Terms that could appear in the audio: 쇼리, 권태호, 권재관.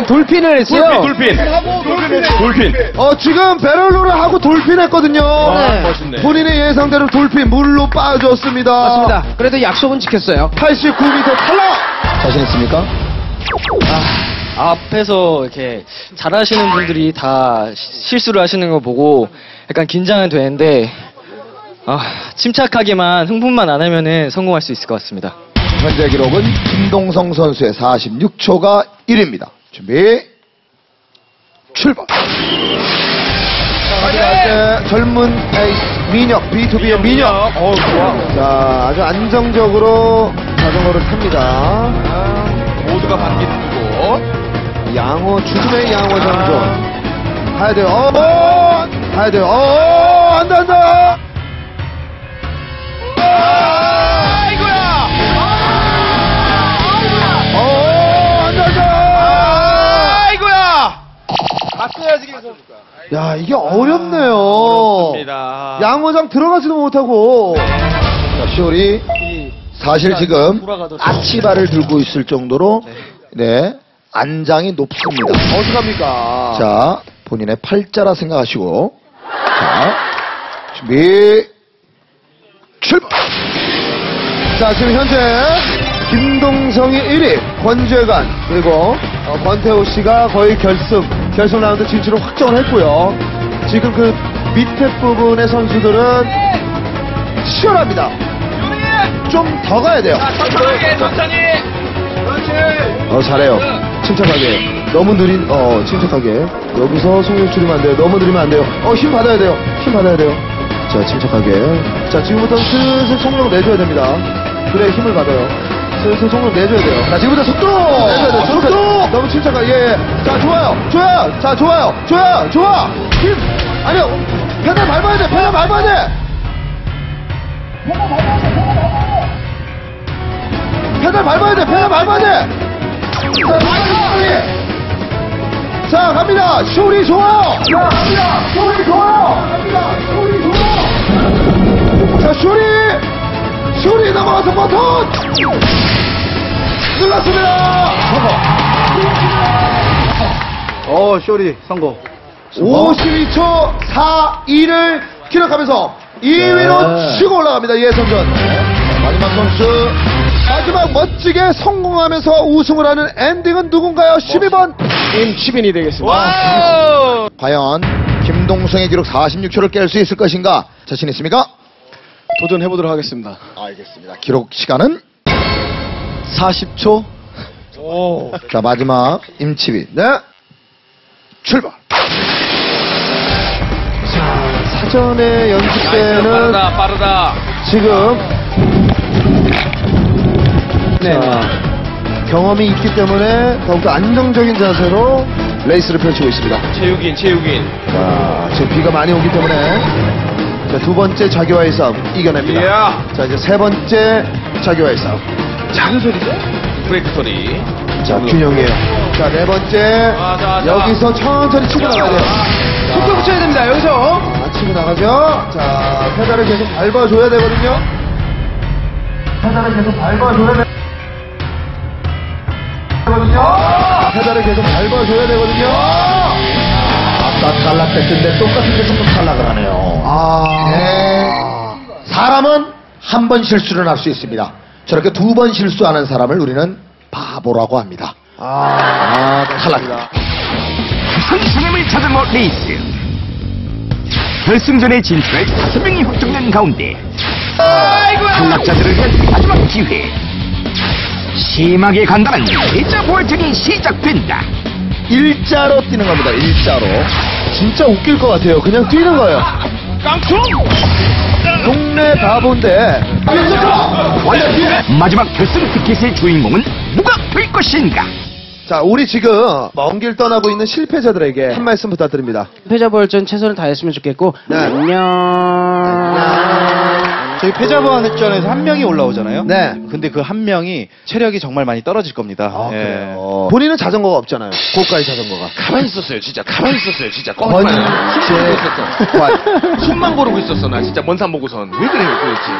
돌핀을 했어요. 돌핀. 지금 배럴로를 하고 돌핀 했거든요. 멋있네. 본인의 예상대로 돌핀 물로 빠졌습니다. 맞습니다. 그래도 약속은 지켰어요. 89m 탈락. 자신있습니까? 앞에서 이렇게 잘하시는 분들이 다 실수를 하시는 거 보고 약간 긴장은 되는데 침착하게만 흥분만 안 하면은 성공할 수 있을 것 같습니다. 현재 기록은 김동성 선수의 46초가 1입니다. 준비 출발. 자, 이제 젊은 에이스 민혁, B2B의 민혁. 좋아. 자, 아주 안정적으로 자전거를 탑니다. 모두가 반기고 양호, 주중의 양호 장전. 가야 돼요. 가야 돼요. 안다. 야, 이게 어렵네요. 어렵습니다. 양호장 들어가지도 못하고. 자, 쇼리. 사실 지금 아치발을 들고 있을 정도로, 네, 안장이 높습니다. 어떡합니까? 자, 본인의 팔자라 생각하시고. 자, 준비. 출발! 자, 지금 현재 김동성이 1위, 권재관, 그리고 권태호 씨가 거의 결승 라운드 진출을 확정을 했고요. 지금 그 밑에 부분의 선수들은 치열합니다. 좀 더 가야 돼요. 천천히. 그렇지. 잘해요. 침착하게. 너무 느린, 침착하게. 여기서 속력 줄이면 안 돼요. 너무 느리면 안 돼요. 힘 받아야 돼요. 힘 받아야 돼요. 자, 침착하게. 자, 지금부터 슬슬 속력 내줘야 됩니다. 그래, 힘을 받아요. 슬슬 속력 내줘야 돼요. 자, 지금부터 속도! 내줘야 돼요. 속도! 너무 침착하게. 예. 자, 좋아요. 자, 좋아요. 좋아! 힘! 아니요! 페달 밟아야 돼! 페달 밟아야 돼! 페달 밟아야 돼! 페달 밟아야 돼! 자, 쇼리! 자, 갑니다! 쇼리 좋아요! 자, 갑니다! 쇼리 좋아요! 자, 쇼리 넘어가서 버튼! 눌렀습니다! 성공! 쇼리 성공! 52초 42를 기록하면서 2위로 치고 올라갑니다. 예선전 마지막 선수, 마지막 멋지게 성공하면서 우승을 하는 엔딩은 누군가요? 12번 임치빈이 되겠습니다. 와우! 과연 김동성의 기록 46초를 깰 수 있을 것인가? 자신 있습니까? 도전해보도록 하겠습니다. 알겠습니다. 기록 시간은 40초. 오. 자, 마지막 임치빈. 네, 출발. 자, 사전에 연습 때는 빠르다. 지금 자, 경험이 있기 때문에 더욱더 안정적인 자세로 레이스를 펼치고 있습니다. 체육인. 자, 지금 비가 많이 오기 때문에. 자, 두 번째 자기와의 싸움 이겨냅니다. Yeah. 자, 이제 세 번째 자기와의 싸움. 작은 소리죠? 브레이크 소리. 자, 균형이에요. 자, 네 번째. 여기서 천천히 치고 나가야 돼요. 속도 붙여야 됩니다. 여기서 치고 나가죠. 자, 페달을 계속 밟아줘야 되거든요. 탈락 됐는데 똑같은 데서 탈락을 하네요. 네. 사람은 한 번 실수를 할 수 있습니다. 저렇게 두 번 실수하는 사람을 우리는 바보라고 합니다. 탈락입니다. 선수님을 자전거 레이스 결승전에 진출할 5명이 확정된 가운데 탈락자들을 위한 마지막 기회, 심하게 간다는 일자 부활전이 시작된다. 일자로 뛰는 겁니다. 일자로. 진짜 웃길 것 같아요. 그냥 뛰는 거예요. 깡총! 동네 바본데. 마지막 결승 티켓의 주인공은 누가 될 것인가? 자, 우리 지금 먼 길 떠나고 있는 실패자들에게 한 말씀 부탁드립니다. 패자 부활전 최선을 다했으면 좋겠고. 네. 안녕. 저희 패자 부활전에서 한 명이 올라오잖아요. 네. 근데 그 한 명이 체력이 정말 많이 떨어질 겁니다. 그래요. 본인은 자전거가 없잖아요. 고가의 자전거가. 가만히 있었어요 진짜. 뻔뻔해. 숨만 고르고 있었어 나 진짜. 먼산 보고선 왜 그래요 도대체.